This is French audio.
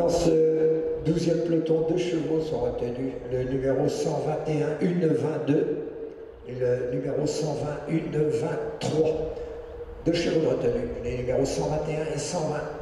Dans ce 12e peloton, 2 chevaux sont retenus, le numéro 121, 1-22 et le numéro 120, 1-23. 2 chevaux retenus, les numéros 121 et 120.